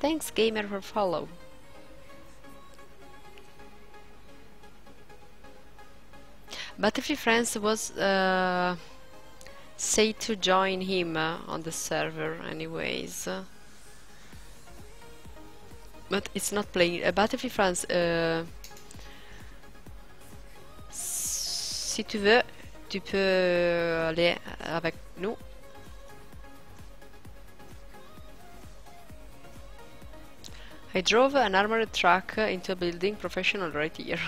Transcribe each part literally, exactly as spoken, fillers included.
Thanks, gamer, for follow. Battlefield France was uh, said to join him uh, on the server, anyways. Uh, but it's not playing. Uh, Battlefield France, uh, si tu veux, tu peux aller avec nous. I drove an armored truck into a building, professional right here.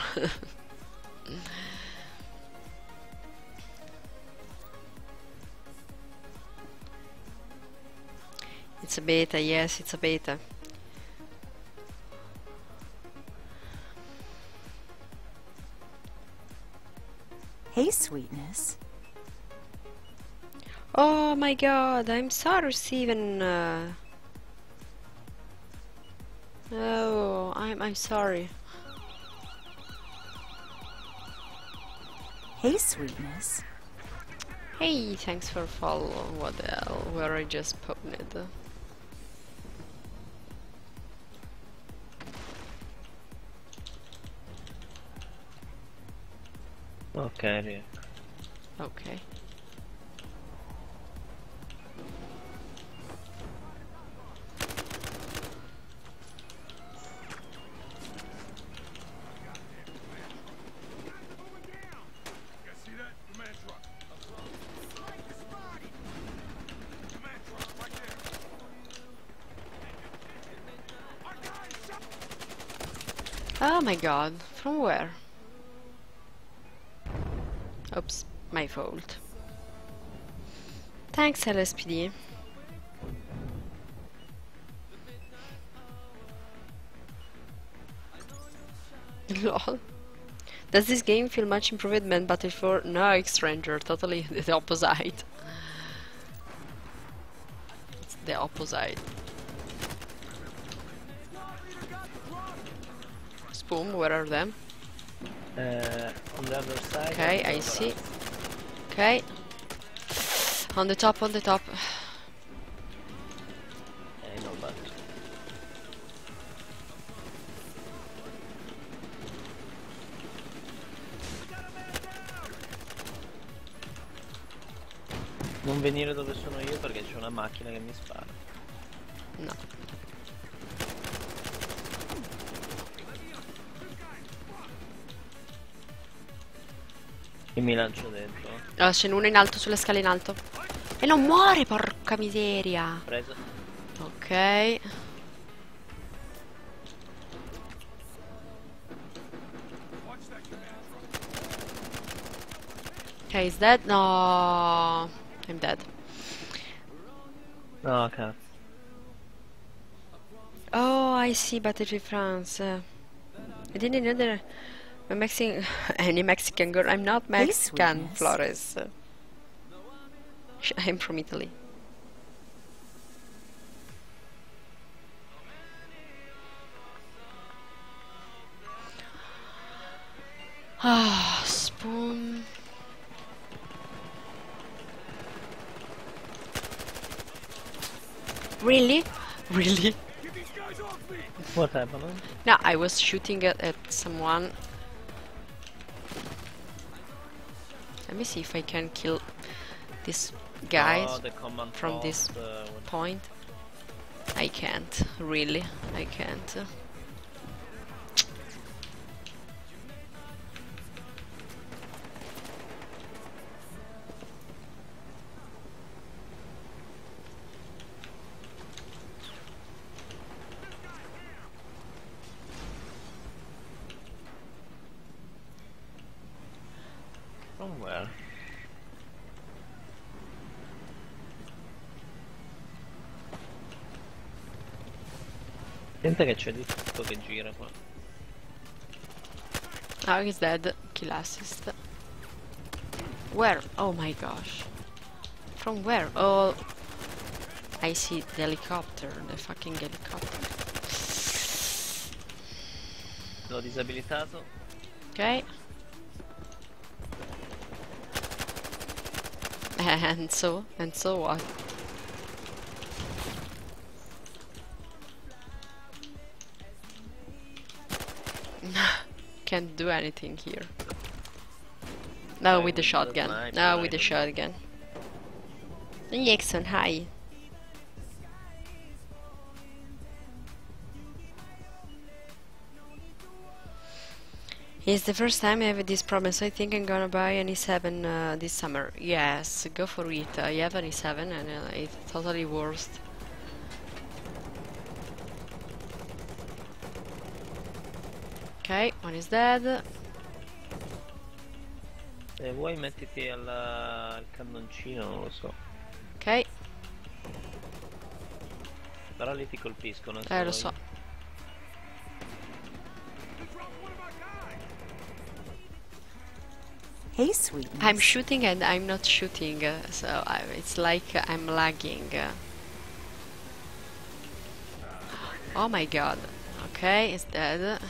It's a beta, yes, it's a beta. Hey, sweetness. Oh my god, I'm sorry, Steven. Uh, Oh, I'm I'm sorry. Hey, sweetness. Hey, thanks for follow. What the hell? Where I just posted. Okay. Okay. Oh my god, from where? Oops, my fault. Thanks, L S P D. Lol. Does this game feel much improved than Battlefield? No, X-Ranger, totally the opposite. It's the opposite. Boom, where are them? Uh, on the other side. Okay, I see. Okay. On the top, on the top. I know that. Non venire dove sono io perché c'è una macchina che mi spara. No. E mi lancio dentro. Ah, c'è uno in alto, sulle scale in alto. E non muore, porca miseria. Preso. Ok. Ok, is dead? No, I'm dead. No, cazzo. Oh, I see Battlefield France. I didn't know that. I'm Mexican, any Mexican girl. I'm not Mexican, hey, Flores. I'm from Italy. Ah, spoon. Really? Really? What happened? No, I was shooting at, at someone. Let me see if I can kill these guys oh, from this uh, point. I can't, really, I can't. Senta che c'è di tutto che gira qua. Oh, he's dead. Kill assist. Where? Oh my gosh. From where? Oh, I see the helicopter. The fucking helicopter. L'ho disabilitato. Ok. And so? And so what? can't do anything here. Now with the shotgun. Now with the shotgun. Jackson, hi. It's the first time I have this problem, so I think I'm gonna buy an E seven uh, this summer. Yes, go for it. I have an E seven and uh, it's totally worth. Ok, one is dead. Se vuoi mettiti al, al cannoncino, non lo so. Ok. Però lì ti colpiscono. Eh, lo so. Hey, sweetness. I'm shooting and I'm not shooting, uh, so I, it's like uh, I'm lagging. Uh. Oh my god. Okay, it's dead.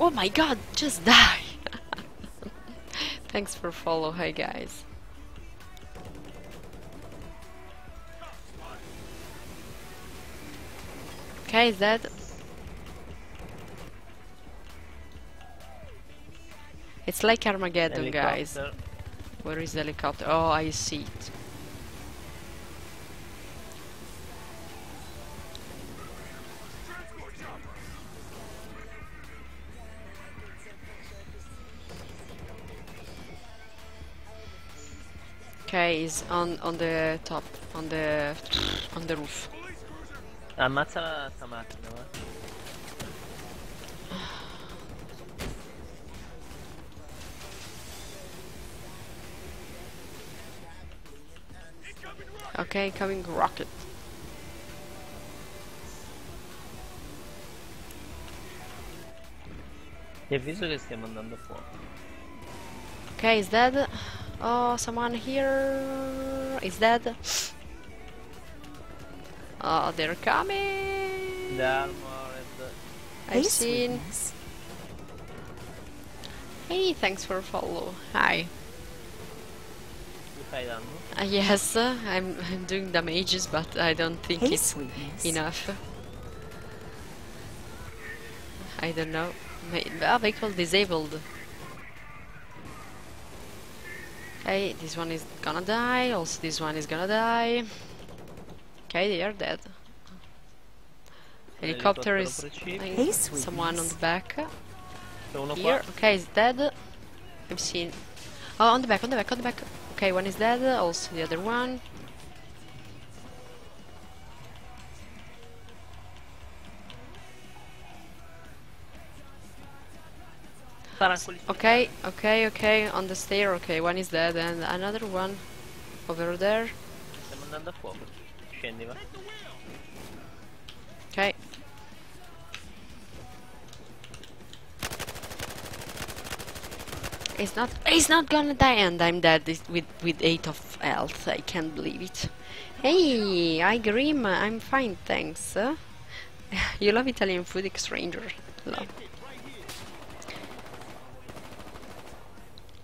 Oh my god, just die! Thanks for follow, hi guys. Okay, it's dead. It's like Armageddon, helicopter. Guys. Where is the helicopter? Oh, I see it. Okay, he's on on the top, on the on the roof. Ammazza sta macchina, eh. Okay, coming rocket. Ti avviso che stiamo andando fuori. Okay, is dead. Oh, someone here is dead. Oh, they're coming. The armor is I've seen. Hey, thanks for follow. Hi. Uh, yes, uh, I'm, I'm doing damages, but I don't think hey, it's sweetness. Enough. I don't know. Ah, oh, vehicle disabled. Okay, this one is gonna die, also this one is gonna die. Okay, they are dead. Helicopter is... Hey, someone on the back. Here, okay, it's dead. I've seen... Oh, on the back, on the back, on the back. Okay, one is dead, also the other one. Okay, okay, okay, on the stair, okay, one is dead and another one over there. Stiamo andando a fuoco, scendi va. Okay. It's not. It's not gonna die, and I'm dead with with eight of health. I can't believe it. Hey, I Grim. I'm fine, thanks. Uh, you love Italian food, stranger. Love.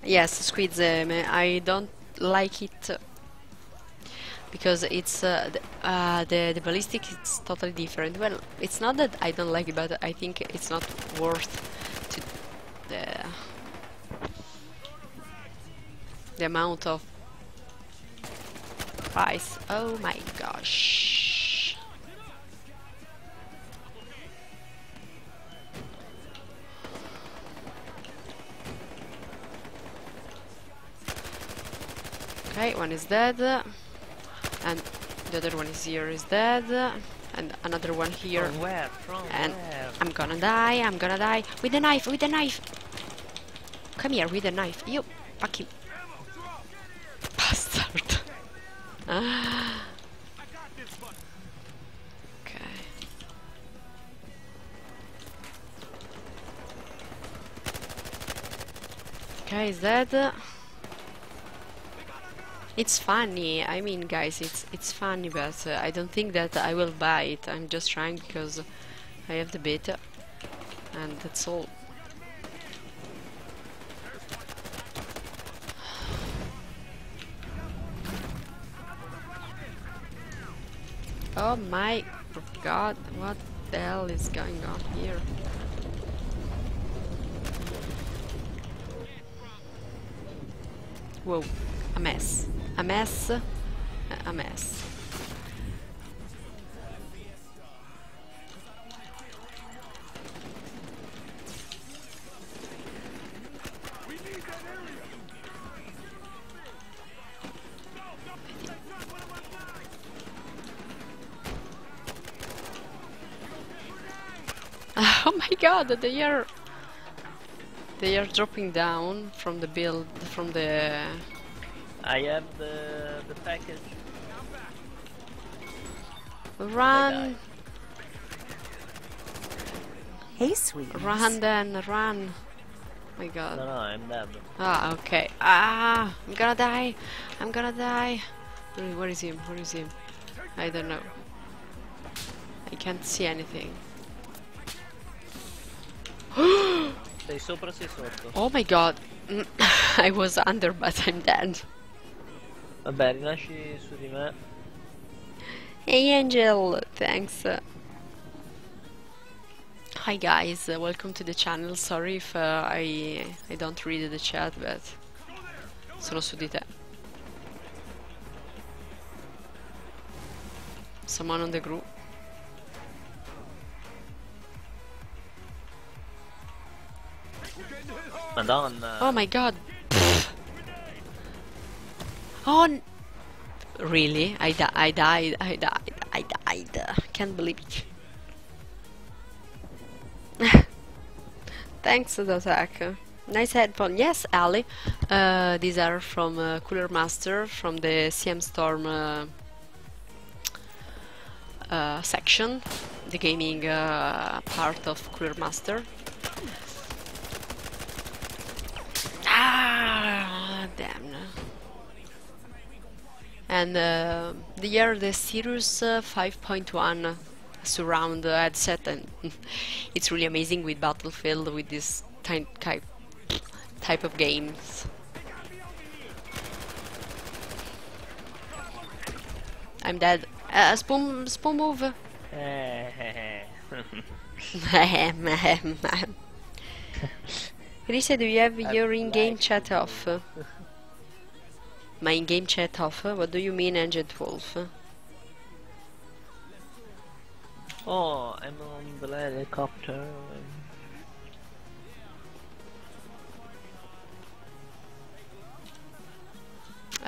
Yes, squids. Um, I don't like it because it's uh, the, uh, the the ballistic. It's totally different. Well, it's not that I don't like it, but I think it's not worth to the. The amount of price. Oh my gosh. Okay, one is dead. And the other one is here is dead. And another one here. From where? From and where? I'm gonna die, I'm gonna die. With a knife, with a knife. Come here, with a knife. You fucking... Ah. Okay. Okay, is that? Uh, it's funny. I mean, guys, it's it's funny, but uh, I don't think that I will buy it. I'm just trying because I have the beta, and that's all. Oh my forgot what the hell is going on here. Whoa, a mess. A mess. A mess. Oh my god, they are they are dropping down from the build from the I have the the package. Run. Hey sweet. Run then, run. Oh my god. No, no, I'm dead. Ah, okay. Ah, I'm gonna die. I'm gonna die. Where is him? Where is him? I don't know. I can't see anything. Sei sopra, sei sotto. Oh my god. I was under but I'm dead. Vabbè, rinasci su di me. Hey Angel, thanks. Hi guys, uh, welcome to the channel. Sorry if uh, I I don't read the chat, but sono su di te. Someone on the group. Madonna. Oh my god. Oh, n really? I, di I died. I died. I died. Uh, can't believe it. Thanks, Zotac. Nice headphone. Yes, Ali. Uh, these are from uh, Cooler Master from the C M Storm uh, uh, section, the gaming uh, part of Cooler Master. Ah, damn. And uh, they are the Sirius uh, five point one surround uh, headset, and it's really amazing with Battlefield, with this ty type type of games. I'm dead. Uh, spoon, spoon move. Risa, do you have That's your in-game chat off? My in-game chat off? What do you mean, Agent Wolf? Oh, I'm on the helicopter.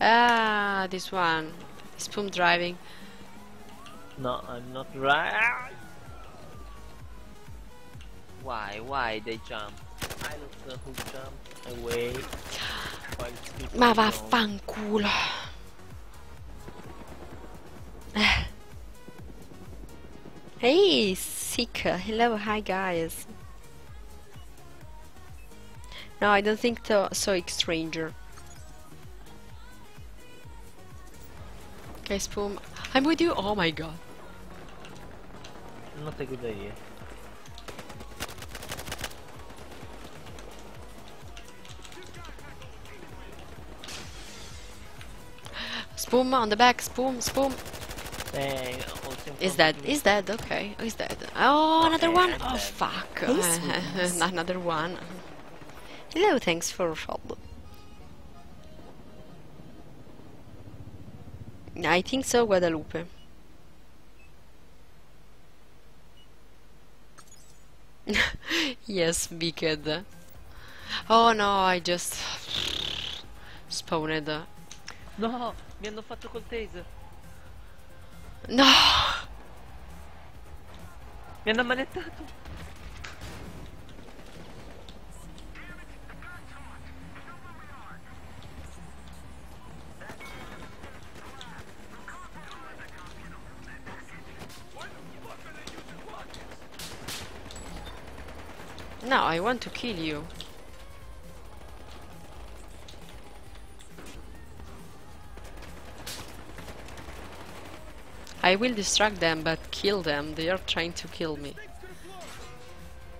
Ah, this one. Is Pum driving? No, I'm not driving. Why? Why they jump? I look the hook jump away. Ma vaffanculo. Hey, Sika. Hello, hi guys. No, I don't think so, stranger. Okay, Spoon. I'm with you. Oh my god. Not a good idea. Spoon on the back, Spoon, Spoon. Hey, is dead, is dead, okay, is dead. Oh, another okay, one? I'm oh, dead. Fuck. Uh, another one. Hello, thanks for follow. I think so, Guadalupe. Yes, Biked. Oh no, I just spawned. No! Mi hanno fatto col taser. No! Mi hanno ammanettato. No, I want to kill you. I will distract them, but kill them. They are trying to kill me.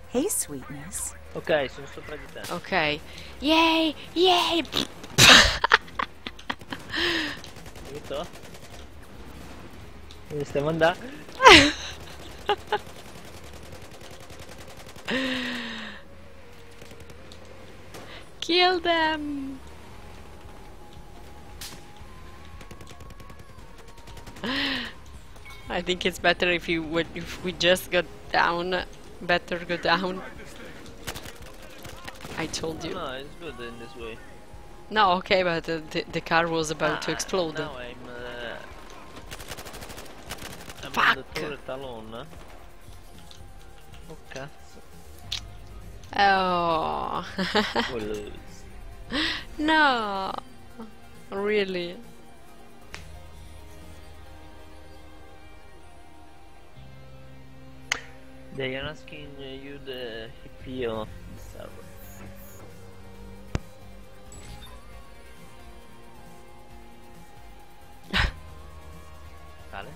Hey, sweetness. Okay, sono sopra di te. Okay. Yay! Yay! Aiuto. Dove stiamo andando? Kill them! I think it's better if you would, if we just got down. Better go down. I told you. No, it's good in this way. No, okay, but uh, the the car was about ah, to explode. Now I'm, uh, I'm Fuck! On the turret alone. Oh cazzo. Oh. No. Really. They are asking uh, you the H P of the server. Vale?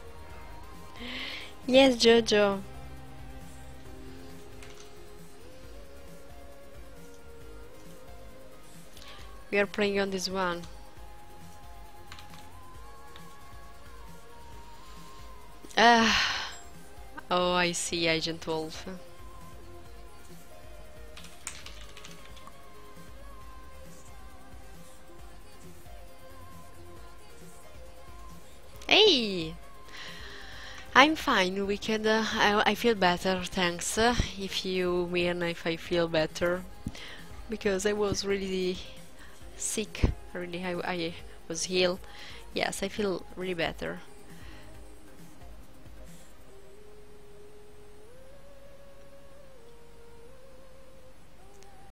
Yes, Jojo. We are playing on this one. Ah. Uh. Oh, I see, Agent Wolf. Hey! I'm fine, Wicked. Uh, I, I feel better, thanks. Uh, if you mean if I feel better. Because I was really sick. Really, I, I was ill. Yes, I feel really better.